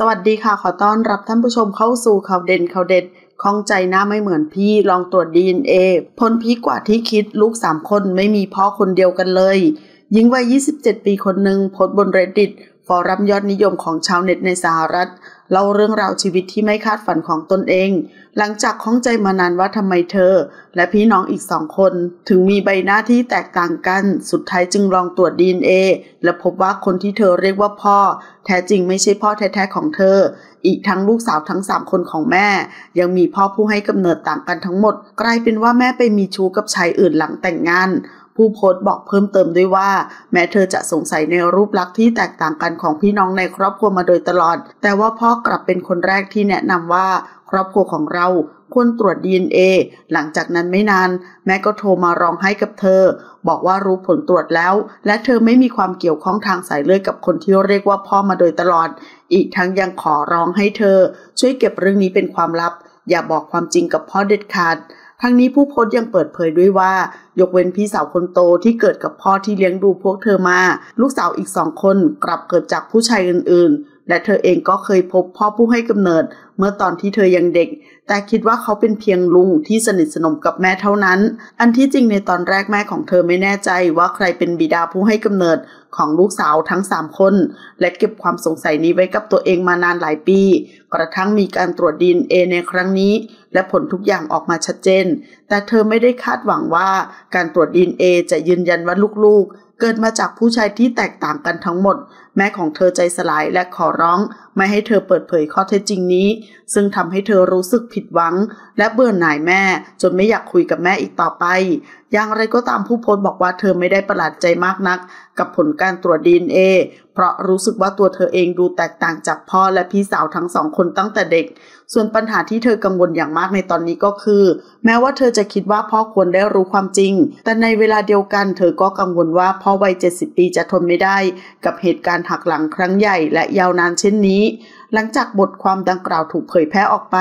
สวัสดีค่ะขอต้อนรับท่านผู้ชมเข้าสู่ข่าวเด่นข่าวเด็ดข้องใจหน้าไม่เหมือนพี่ลองตรวจ DNA พ้นพีกว่าที่คิดลูก3คนไม่มีพ่อคนเดียวกันเลยหญิงวัย27ปีคนหนึ่งโพสต์บน Reddit ฟอรัมยอดนิยมของชาวเน็ตในสหรัฐเล่าเรื่องราวชีวิตที่ไม่คาดฝันของตนเองหลังจากข้องใจมานานว่าทำไมเธอและพี่น้องอีก2คนถึงมีใบหน้าที่แตกต่างกันสุดท้ายจึงลองตรวจ DNA และพบว่าคนที่เธอเรียกว่าพ่อแท้จริงไม่ใช่พ่อแท้ๆของเธออีกทั้งลูกสาวทั้ง3คนของแม่ยังมีพ่อผู้ให้กำเนิดต่างกันทั้งหมดกลายเป็นว่าแม่ไปมีชู้กับชายอื่นหลังแต่งงานผู้โพสต์บอกเพิ่มเติมด้วยว่าแม้เธอจะสงสัยในรูปลักษณ์ที่แตกต่างกันของพี่น้องในครอบครัวมาโดยตลอดแต่ว่าพ่อกลับเป็นคนแรกที่แนะนำว่าครอบครัวของเราควรตรวจ DNA หลังจากนั้นไม่นานแม่ก็โทรมาร้องไห้กับเธอบอกว่ารู้ผลตรวจแล้วและเธอไม่มีความเกี่ยวข้องทางสายเลือดกับคนที่เรียกว่าพ่อมาโดยตลอดอีกทั้งยังขอร้องให้เธอช่วยเก็บเรื่องนี้เป็นความลับอย่าบอกความจริงกับพ่อเด็ดขาดทั้งนี้ผู้โพสต์ยังเปิดเผยด้วยว่ายกเว้นพี่สาวคนโตที่เกิดกับพ่อที่เลี้ยงดูพวกเธอมาลูกสาวอีก2คนกลับเกิดจากผู้ชายอื่นๆและเธอเองก็เคยพบพ่อผู้ให้กำเนิดเมื่อตอนที่เธอยังเด็กแต่คิดว่าเขาเป็นเพียงลุงที่สนิทสนมกับแม่เท่านั้นอันที่จริงในตอนแรกแม่ของเธอไม่แน่ใจว่าใครเป็นบิดาผู้ให้กำเนิดของลูกสาวทั้ง3คนและเก็บความสงสัยนี้ไว้กับตัวเองมานานหลายปีกระทั่งมีการตรวจ DNA ในครั้งนี้และผลทุกอย่างออกมาชัดเจนแต่เธอไม่ได้คาดหวังว่าการตรวจ DNA จะยืนยันว่าลูกๆเกิดมาจากผู้ชายที่แตกต่างกันทั้งหมดแม่ของเธอใจสลายและขอร้องไม่ให้เธอเปิดเผยข้อเท็จจริงนี้ซึ่งทำให้เธอรู้สึกผิดหวังและเบื่อหน่ายแม่จนไม่อยากคุยกับแม่อีกต่อไปอย่างไรก็ตามผู้โพสต์บอกว่าเธอไม่ได้ประหลาดใจมากนักกับผลการตรวจ DNA เพราะรู้สึกว่าตัวเธอเองดูแตกต่างจากพ่อและพี่สาวทั้ง2คนตั้งแต่เด็กส่วนปัญหาที่เธอกังวลอย่างมากในตอนนี้ก็คือแม้ว่าเธอจะคิดว่าพ่อควรได้รู้ความจริงแต่ในเวลาเดียวกันเธอก็กังวลว่าพ่อวัย70ปีจะทนไม่ได้กับเหตุการณ์หักหลังครั้งใหญ่และยาวนานเช่นนี้หลังจากบทความดังกล่าวถูกเผยแพร่ออกไป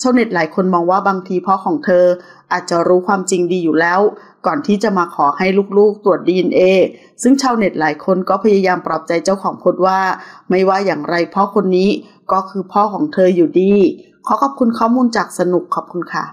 ชาวเน็ตหลายคนมองว่าบางทีพ่อของเธออาจจะรู้ความจริงดีอยู่แล้วก่อนที่จะมาขอให้ลูกๆตรวจ DNA ซึ่งชาวเน็ตหลายคนก็พยายามปลอบใจเจ้าของโพสต์ว่าไม่ว่าอย่างไรพ่อคนนี้ก็คือพ่อของเธออยู่ดีขอขอบคุณข้อมูลจากสนุกขอบคุณค่ะ